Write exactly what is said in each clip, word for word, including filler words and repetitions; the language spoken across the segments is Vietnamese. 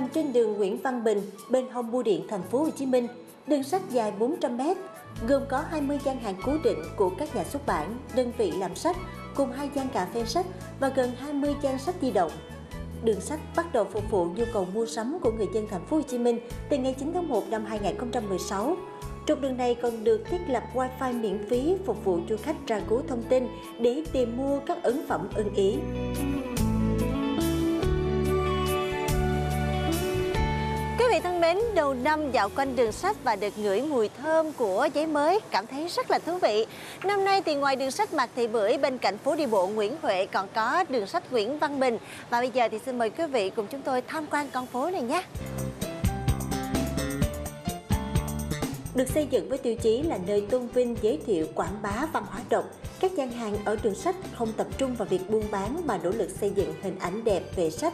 nằm trên đường Nguyễn Văn Bình, bên hông Bưu điện thành phố Hồ Chí Minh. Đường sách dài bốn trăm mét, gồm có hai mươi gian hàng cố định của các nhà xuất bản, đơn vị làm sách, cùng hai gian cà phê sách và gần hai mươi gian sách di động. Đường sách bắt đầu phục vụ nhu cầu mua sắm của người dân thành phố Hồ Chí Minh từ ngày chín tháng một năm hai nghìn không trăm mười sáu. Trục đường này còn được thiết lập Wi-Fi miễn phí phục vụ du khách tra cứu thông tin để tìm mua các ấn phẩm ưng ý. Quý vị thân mến, đầu năm dạo quanh đường sách và được ngửi mùi thơm của giấy mới cảm thấy rất là thú vị. Năm nay thì ngoài đường sách Mạc Thị Bưởi, bên cạnh phố đi bộ Nguyễn Huệ còn có đường sách Nguyễn Văn Bình. Và bây giờ thì xin mời quý vị cùng chúng tôi tham quan con phố này nhé. Được xây dựng với tiêu chí là nơi tôn vinh, giới thiệu, quảng bá văn hóa đọc, các gian hàng ở đường sách không tập trung vào việc buôn bán mà nỗ lực xây dựng hình ảnh đẹp về sách,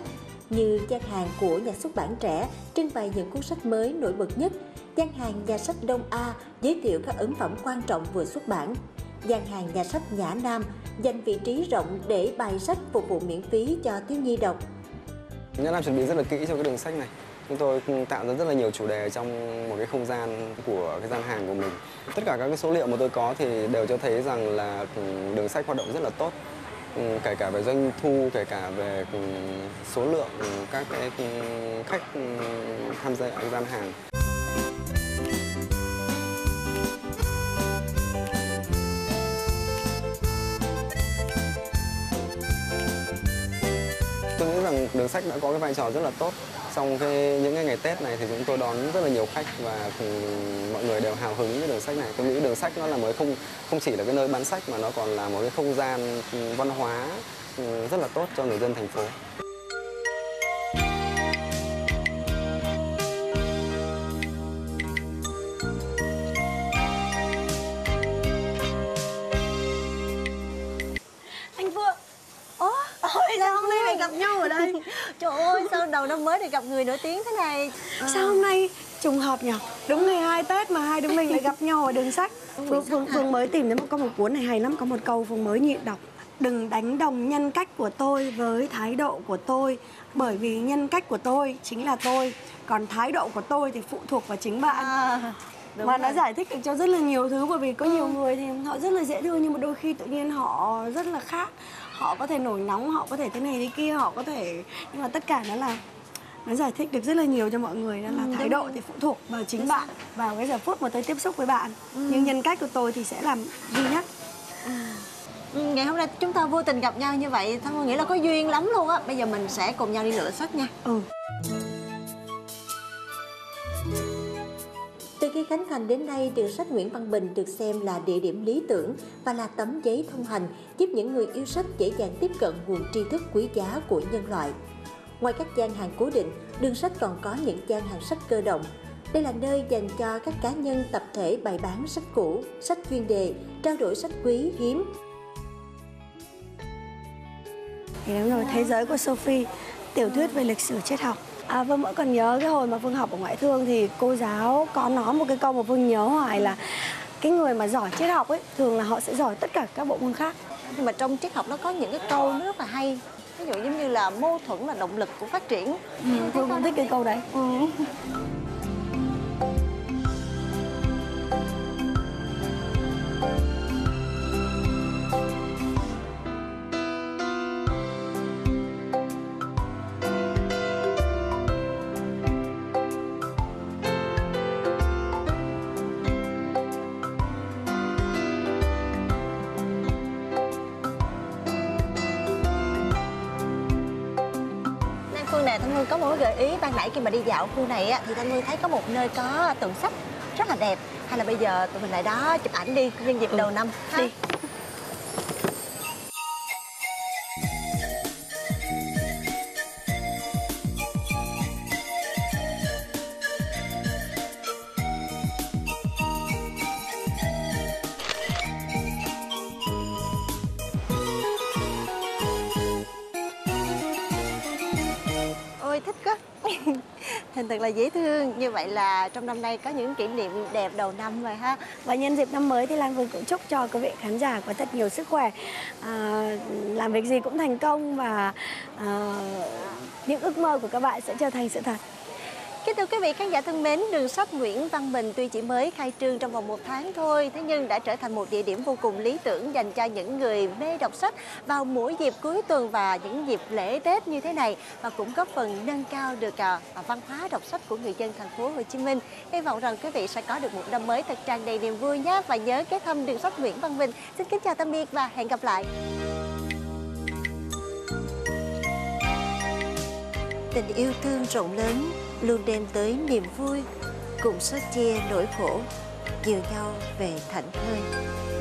như gian hàng của nhà xuất bản Trẻ trưng bày những cuốn sách mới nổi bật nhất, gian hàng nhà sách Đông A giới thiệu các ấn phẩm quan trọng vừa xuất bản, gian hàng nhà sách Nhã Nam dành vị trí rộng để bày sách phục vụ miễn phí cho thiếu nhi đọc. Nhã Nam chuẩn bị rất là kỹ cho cái đường sách này. Chúng tôi tạo ra rất là nhiều chủ đề trong một cái không gian của cái gian hàng của mình. Tất cả các cái số liệu mà tôi có thì đều cho thấy rằng là đường sách hoạt động rất là tốt, kể cả về doanh thu, kể cả về số lượng các cái khách tham gia ở gian hàng. Tôi nghĩ rằng đường sách đã có cái vai trò rất là tốt. Xong cái, những cái ngày Tết này thì chúng tôi đón rất là nhiều khách và mọi người đều hào hứng với đường sách này. Tôi nghĩ đường sách nó là mới không không chỉ là cái nơi bán sách mà nó còn là một cái không gian văn hóa rất là tốt cho người dân thành phố. Trời ơi, sao đầu năm mới thì gặp người nổi tiếng thế này? À. Sao hôm nay trùng hợp nhỉ? Đúng ngày hai Tết mà hai đứa mình lại gặp nhau ở đường sách. Phương, Phương, Phương mới tìm thấy một, có một cuốn này hay lắm, có một câu Phương mới nhịn đọc. Đừng đánh đồng nhân cách của tôi với thái độ của tôi, bởi vì nhân cách của tôi chính là tôi, còn thái độ của tôi thì phụ thuộc vào chính bạn. À. Đúng mà rồi. Nó giải thích được cho rất là nhiều thứ, bởi vì có nhiều người thì họ rất là dễ thương nhưng mà đôi khi tự nhiên họ rất là khác, họ có thể nổi nóng, họ có thể thế này thế kia, họ có thể, nhưng mà tất cả nó là nó giải thích được rất là nhiều cho mọi người, nên là ừ, thái độ rồi. Thì phụ thuộc vào chính đúng bạn, vào cái giờ phút mà tôi tiếp xúc với bạn. Ừ. Nhưng nhân cách của tôi thì sẽ làm duy nhất. Ừ. Ngày hôm nay chúng ta vô tình gặp nhau như vậy, tôi nghĩ là có duyên lắm luôn á. Bây giờ mình sẽ cùng nhau đi lựa sách nha. Ừ. Từ khi khánh thành đến nay, đường sách Nguyễn Văn Bình được xem là địa điểm lý tưởng và là tấm giấy thông hành giúp những người yêu sách dễ dàng tiếp cận nguồn tri thức quý giá của nhân loại. Ngoài các gian hàng cố định, đường sách còn có những gian hàng sách cơ động. Đây là nơi dành cho các cá nhân tập thể bày bán sách cũ, sách chuyên đề, trao đổi sách quý hiếm. Đúng rồi, thế giới của Sophie, tiểu thuyết về lịch sử triết học. À, Phương vẫn còn nhớ cái hồi mà Phương học ở ngoại thương thì cô giáo có nói một cái câu mà Phương nhớ hoài là cái người mà giỏi triết học ấy thường là họ sẽ giỏi tất cả các bộ môn khác. Nhưng mà trong triết học nó có những cái câu nó rất là hay. Ví dụ giống như là mâu thuẫn là động lực của phát triển. Ừ, Phương cũng thích cái câu đấy. Ừ. Có một gợi ý ban nãy khi mà đi dạo khu này á, thì Thanh Hương thấy có một nơi có tượng sách rất là đẹp, hay là bây giờ tụi mình lại đó chụp ảnh đi nhân dịp đầu năm ha. Đi. Hình thật là dễ thương. Như vậy là trong năm nay có những kỷ niệm đẹp đầu năm rồi ha. Và nhân dịp năm mới thì Lan Phương cũng chúc cho quý vị khán giả có thật nhiều sức khỏe, à, làm việc gì cũng thành công và à, những ước mơ của các bạn sẽ trở thành sự thật. Kính thưa quý vị khán giả thân mến, đường sách Nguyễn Văn Bình tuy chỉ mới khai trương trong vòng một tháng thôi, thế nhưng đã trở thành một địa điểm vô cùng lý tưởng dành cho những người mê đọc sách vào mỗi dịp cuối tuần và những dịp lễ Tết như thế này, và cũng góp phần nâng cao được văn hóa đọc sách của người dân thành phố Hồ Chí Minh. Hy vọng rằng quý vị sẽ có được một năm mới thật tràn đầy niềm vui nhé, và nhớ ghé thăm đường sách Nguyễn Văn Bình. Xin kính chào tạm biệt và hẹn gặp lại. Tình yêu thương rộng lớn luôn đem tới niềm vui, cùng sẻ chia nỗi khổ, dìu nhau về thảnh thơi.